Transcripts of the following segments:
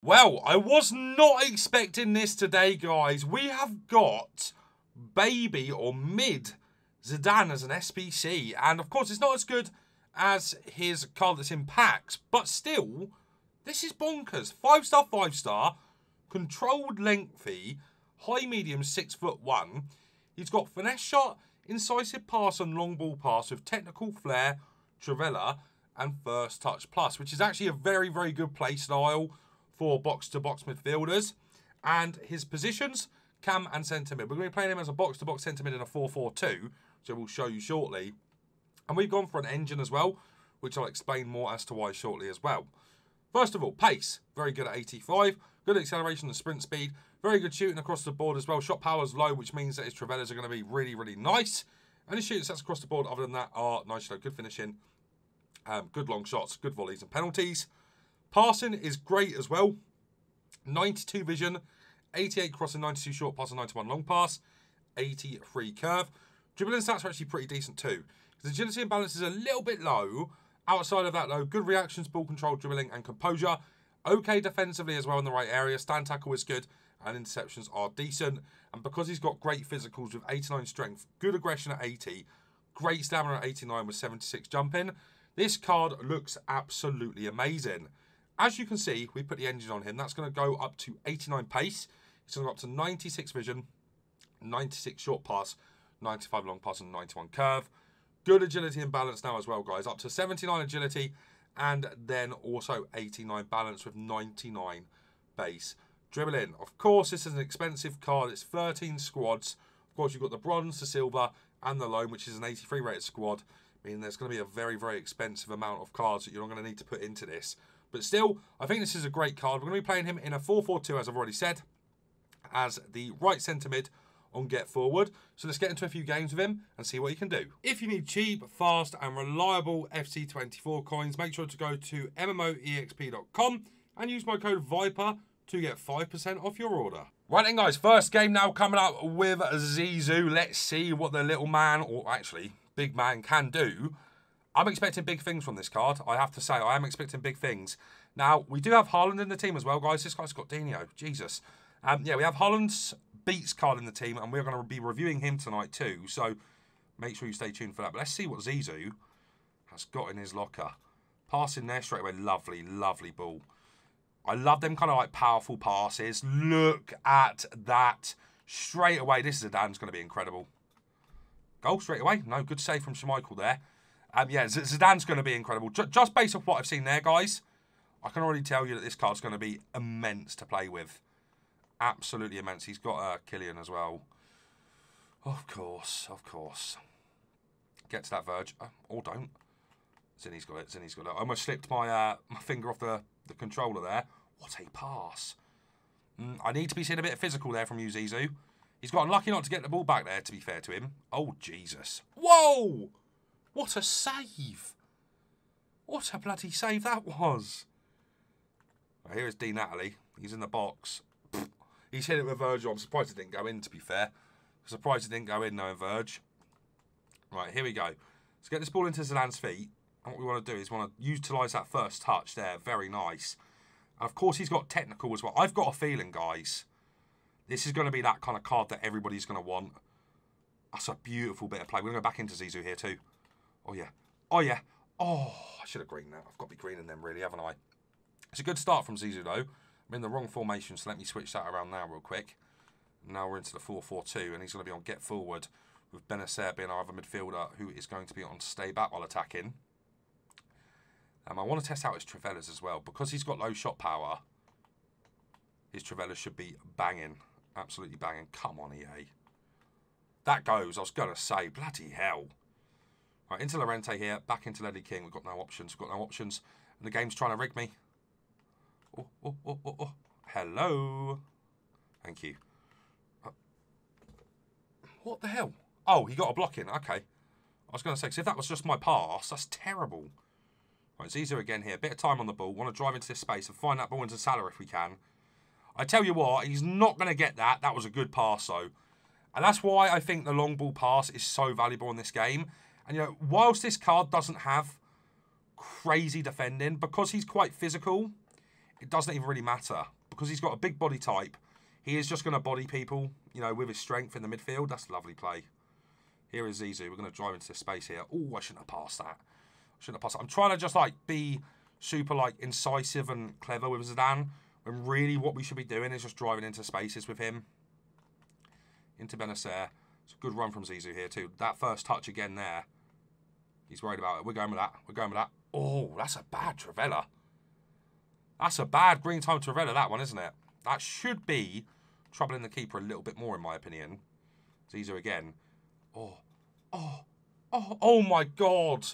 Well, I was not expecting this today, guys. We have got baby or mid Zidane as an SBC. And, of course, it's not as good as his card that's in packs. But still, this is bonkers. 5-star, 5-star. Controlled lengthy. High medium, 6'1". He's got finesse shot, incisive pass and long ball pass with technical flair, Travella, and first touch plus. Which is actually a very, very good play style for box-to-box midfielders. And his positions, cam and centre mid. We're going to be playing him as a box-to-box centre mid in a 4-4-2, which I will show you shortly. And we've gone for an engine as well, which I'll explain more as to why shortly as well. First of all, pace. Very good at 85. Good acceleration and sprint speed. Very good shooting across the board as well. Shot power is low, which means that his Travellas are going to be really, really nice. And his shooting sets across the board, other than that, are nice. Good finishing, good long shots, good volleys and penalties. Passing is great as well. 92 vision, 88 crossing, 92 short pass, and 91 long pass, 83 curve. Dribbling stats are actually pretty decent too. His agility and balance is a little bit low. Outside of that though, good reactions, ball control, dribbling, and composure. Okay defensively as well in the right area. Stand tackle is good, and interceptions are decent. And because he's got great physicals with 89 strength, good aggression at 80, great stamina at 89 with 76 jumping, this card looks absolutely amazing. As you can see, we put the engine on him. That's going to go up to 89 pace. It's going to go up to 96 vision, 96 short pass, 95 long pass, and 91 curve. Good agility and balance now as well, guys. Up to 79 agility, and then also 89 balance with 99 base dribbling. Of course, this is an expensive card. It's 13 squads. Of course, you've got the bronze, the silver, and the loan, which is an 83 rated squad. Meaning there's going to be a very, very expensive amount of cards that you're not going to need to put into this. But still, I think this is a great card. We're going to be playing him in a 4-4-2, as I've already said, as the right centre mid on Get Forward. So let's get into a few games with him and see what he can do. If you need cheap, fast and reliable FC24 coins, make sure to go to MMOEXP.com and use my code VIPER to get 5% off your order. Right then, guys, first game now coming up with Zizou. Let's see what the little man, or actually big man, can do. I'm expecting big things from this card. I have to say, I am expecting big things. Now, we do have Haaland in the team as well, guys. This guy's got Dino Jesus. Yeah, we have Haaland's Beats card in the team, and we're going to be reviewing him tonight too. So, make sure you stay tuned for that. But let's see what Zizou has got in his locker. Passing there straight away. Lovely, lovely ball. I love them kind of like powerful passes. Look at that. Straight away, this Zidane's going to be incredible. Goal straight away. No, good save from Schmeichel there. Yeah, Zidane's going to be incredible. Just based off what I've seen there, guys, I can already tell you that this card's going to be immense to play with. Absolutely immense. He's got Killian as well. Of course, of course. Get to that verge. Or don't. Zinny's got it. Zinny's got it. I almost slipped my my finger off the controller there. What a pass. I need to be seeing a bit of physical there from you, Zizou. He's got unlucky not to get the ball back there, to be fair to him. Oh, Jesus. Whoa! What a save. What a bloody save that was. Here is Dean Atley. He's in the box. Pfft. He's hit it with Virgil. I'm surprised it didn't go in, to be fair. I'm surprised it didn't go in, knowing Virg. Right, here we go. Let's get this ball into Zidane's feet. And what we want to do is want to utilise that first touch there. Very nice. And, of course, he's got technical as well. I've got a feeling, guys, this is going to be that kind of card that everybody's going to want. That's a beautiful bit of play. We're going to go back into Zizou here too. Oh, yeah. Oh, yeah. Oh, I should have greened that. I've got to be greening them, really, haven't I? It's a good start from Zizou, though. I'm in the wrong formation, so let me switch that around now real quick. Now we're into the 4-4-2, and he's going to be on Get Forward with Benacer being our other midfielder, who is going to be on Stay Back while attacking. I want to test out his Travellas as well. Because he's got low shot power, his Travellas should be banging. Absolutely banging. Come on, EA. That goes. I was going to say, bloody hell. Right, into Lorente here. Back into Lady King. We've got no options. We've got no options. And the game's trying to rig me. Oh, oh, oh, oh, oh. Hello. Thank you. What the hell? Oh, he got a block in. Okay. I was going to say, because if that was just my pass, that's terrible. Right, Zizou again here. Bit of time on the ball. Want to drive into this space and find that ball into Salah if we can. I tell you what, he's not going to get that. That was a good pass, though. And that's why I think the long ball pass is so valuable in this game. And, you know, whilst this card doesn't have crazy defending, because he's quite physical, it doesn't even really matter because he's got a big body type. He is just going to body people, you know, with his strength in the midfield. That's lovely play. Here is Zizou. We're going to drive into this space here. Oh, I shouldn't have passed that. I shouldn't have passed that. I'm trying to just, like, be super, like, incisive and clever with Zidane, when really what we should be doing is just driving into spaces with him. Into Benacer. It's a good run from Zizou here, too. That first touch again there. He's worried about it. We're going with that. We're going with that. Oh, that's a bad Travella. That's a bad green time Travella, that one, isn't it? That should be troubling the keeper a little bit more, in my opinion. Zizou again. Oh, oh, oh, oh my God.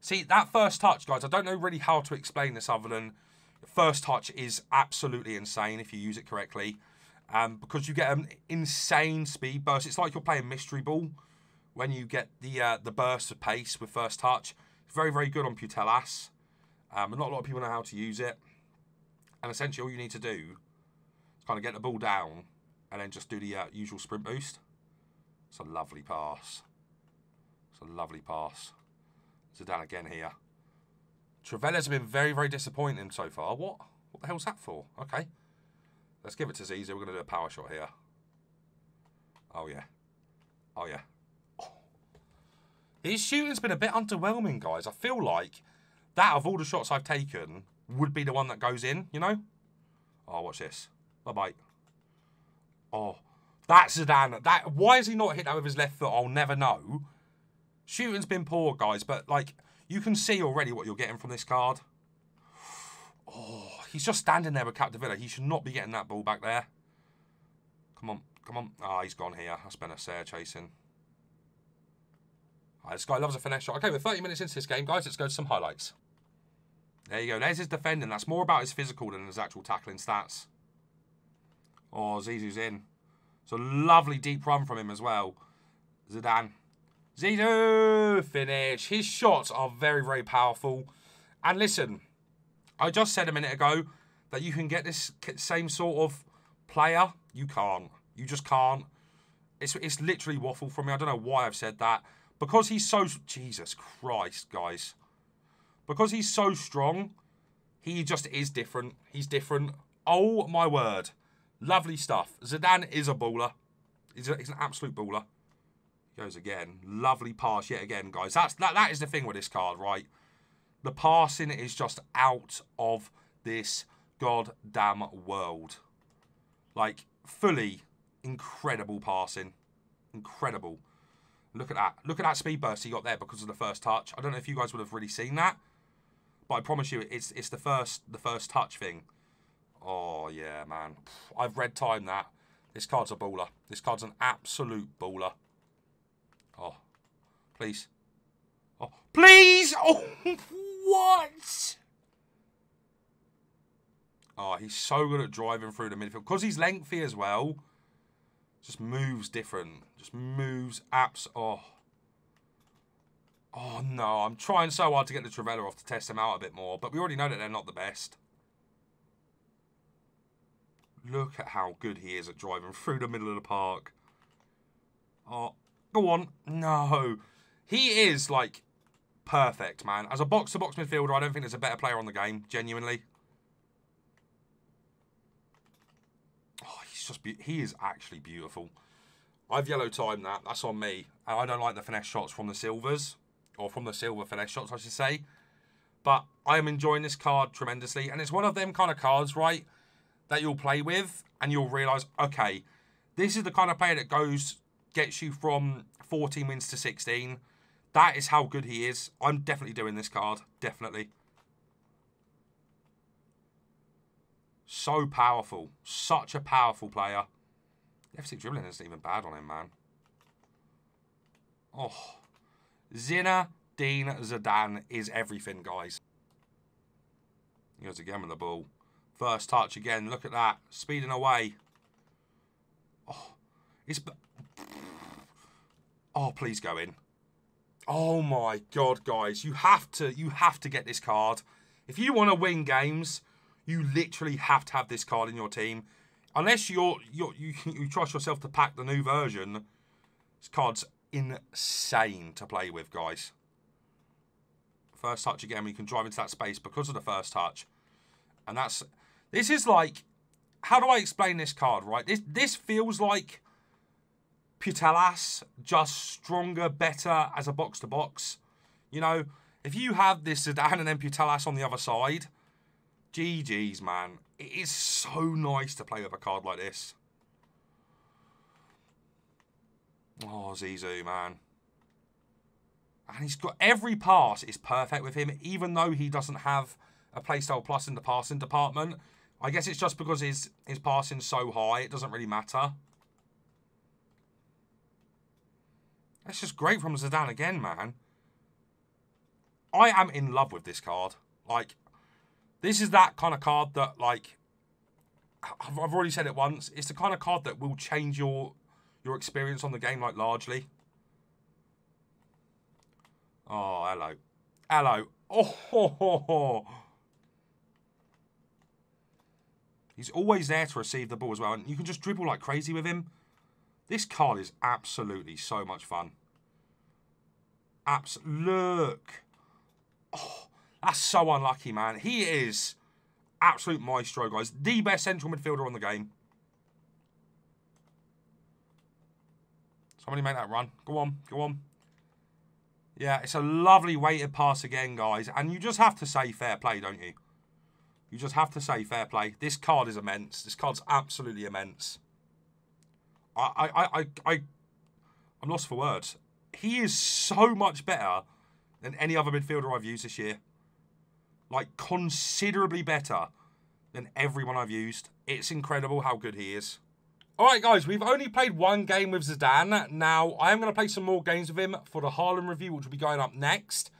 See, that first touch, guys, I don't know really how to explain this other than the first touch is absolutely insane if you use it correctly. Because you get an insane speed burst. It's like you're playing mystery ball when you get the burst of pace with first touch. It's very, very good on Putellas. But not a lot of people know how to use it. And essentially all you need to do is kind of get the ball down and then just do the usual sprint boost. It's a lovely pass. It's a lovely pass. Zidane again here. Travella's been very, very disappointing so far. What? What the hell's that for? Okay. Let's give it to Zizou. We're going to do a power shot here. Oh, yeah. Oh, yeah. Oh. His shooting's been a bit underwhelming, guys. I feel like that, of all the shots I've taken, would be the one that goes in, you know? Oh, watch this. Bye-bye. Oh. That's Zidane. That, why has he not hit that with his left foot? I'll never know. Shooting's been poor, guys, but, like, you can see already what you're getting from this card. Oh, he's just standing there with Capdevilla. He should not be getting that ball back there. Come on, come on. Ah, oh, he's gone here. That's Benacer chasing. Oh, this guy loves a finesse shot. Okay, we're 30 minutes into this game, guys. Let's go to some highlights. There you go. There's his defending. That's more about his physical than his actual tackling stats. Oh, Zizou's in. It's a lovely deep run from him as well. Zidane. Zidane! Finish. His shots are very, very powerful. And listen, I just said a minute ago that you can get this same sort of player. You can't. You just can't. It's literally waffle from me. I don't know why I've said that. Because he's so... Jesus Christ, guys. Because he's so strong, he just is different. He's different. Oh, my word. Lovely stuff. Zidane is a baller. He's an absolute baller. Goes again. Lovely pass yet again, guys. That is the thing with this card, right? The passing is just out of this goddamn world. Like, fully incredible passing. Incredible. Look at that. Look at that speed burst he got there because of the first touch. I don't know if you guys would have really seen that. But I promise you, it's the first touch thing. Oh, yeah, man. I've red timed that. This card's a baller. This card's an absolute baller. Oh, please. Oh, please! Oh, what? Oh, he's so good at driving through the midfield. Because he's lengthy as well. Just moves different. Just moves abs. Oh. Oh, no. I'm trying so hard to get the Travella off to test him out a bit more. But we already know that they're not the best. Look at how good he is at driving through the middle of the park. Oh, go on. No. He is, like, perfect, man. As a box-to-box midfielder, I don't think there's a better player on the game, genuinely. Oh, he's just... He is actually beautiful. I've yellow-timed that. That's on me. And I don't like the finesse shots from the silvers. Or from the silver finesse shots, I should say. But I am enjoying this card tremendously. And it's one of them kind of cards, right, that you'll play with, and you'll realise, okay, this is the kind of player that gets you from 14 wins to 16. That is how good he is. I'm definitely doing this card, definitely. So powerful. Such a powerful player. The FC dribbling isn't even bad on him, man. Oh. Dean Zidane is everything, guys. He goes again with the ball. First touch again. Look at that. Speeding away. Oh. It's... Oh, please go in. Oh, my God, guys. You have to get this card. If you want to win games, you literally have to have this card in your team. Unless you trust yourself to pack the new version, this card's insane to play with, guys. First touch again. We can drive into that space because of the first touch. And that's... This is like, how do I explain this card, right? This feels like Putellas, just stronger, better as a box-to-box. You know, if you have this Zidane and then Putellas on the other side, GG's, man. It is so nice to play with a card like this. Oh, Zizou, man. And he's got every pass is perfect with him, even though he doesn't have a playstyle plus in the passing department. I guess it's just because his passing's so high, it doesn't really matter. That's just great from Zidane again, man. I am in love with this card. Like, this is that kind of card that, like, I've already said it once. It's the kind of card that will change your experience on the game, like, largely. Oh, hello. Hello. Oh, ho, ho, ho. He's always there to receive the ball as well. And you can just dribble like crazy with him. This card is absolutely so much fun. Look. Oh, that's so unlucky, man. He is absolute maestro, guys. The best central midfielder on the game. Somebody make that run. Go on, go on. Yeah, it's a lovely weighted pass again, guys. And you just have to say fair play, don't you? You just have to say fair play. This card is immense. This card's absolutely immense. I'm lost for words. He is so much better than any other midfielder I've used this year. Like, considerably better than everyone I've used. It's incredible how good he is. All right, guys, we've only played one game with Zidane. Now, I am going to play some more games with him for the Haaland review, which will be going up next.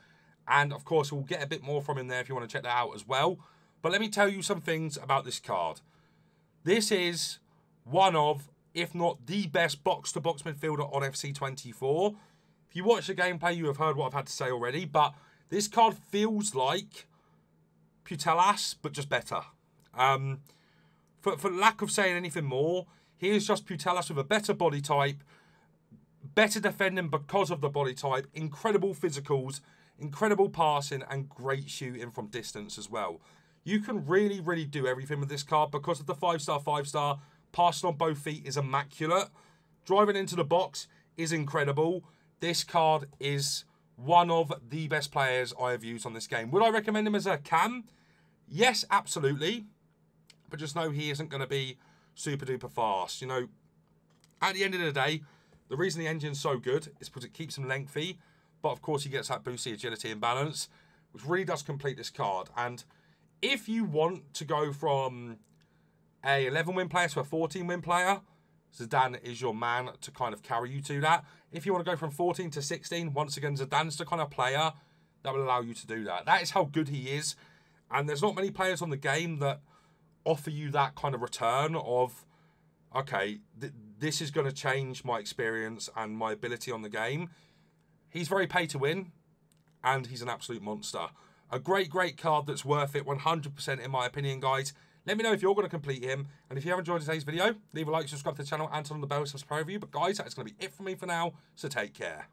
And, of course, we'll get a bit more from him there if you want to check that out as well. But let me tell you some things about this card. This is one of, if not the best box-to-box midfielder on FC24. If you watch the gameplay, you have heard what I've had to say already. But this card feels like Putellas, but just better. For lack of saying anything more, he is just Putellas with a better body type, better defending because of the body type, incredible physicals, incredible passing, and great shooting from distance as well. You can really, really do everything with this card because of the five-star. Passing on both feet is immaculate. Driving into the box is incredible. This card is one of the best players I have used on this game. Would I recommend him as a cam? Yes, absolutely. But just know he isn't going to be super duper fast. You know, at the end of the day, the reason the engine's so good is because it keeps him lengthy. But of course, he gets that boosty agility and balance, which really does complete this card. And if you want to go from a 11-win player to a 14-win player, Zidane is your man to kind of carry you to that. If you want to go from 14 to 16, once again, Zidane's the kind of player that will allow you to do that. That is how good he is. And there's not many players on the game that offer you that kind of return of, okay, this is going to change my experience and my ability on the game. He's very pay to win, and he's an absolute monster. A great, great card that's worth it 100% in my opinion, guys. Let me know if you're going to complete him. And if you have enjoyed today's video, leave a like, subscribe to the channel, and turn on the bell to subscribe for you. But guys, that is going to be it from me for now. So take care.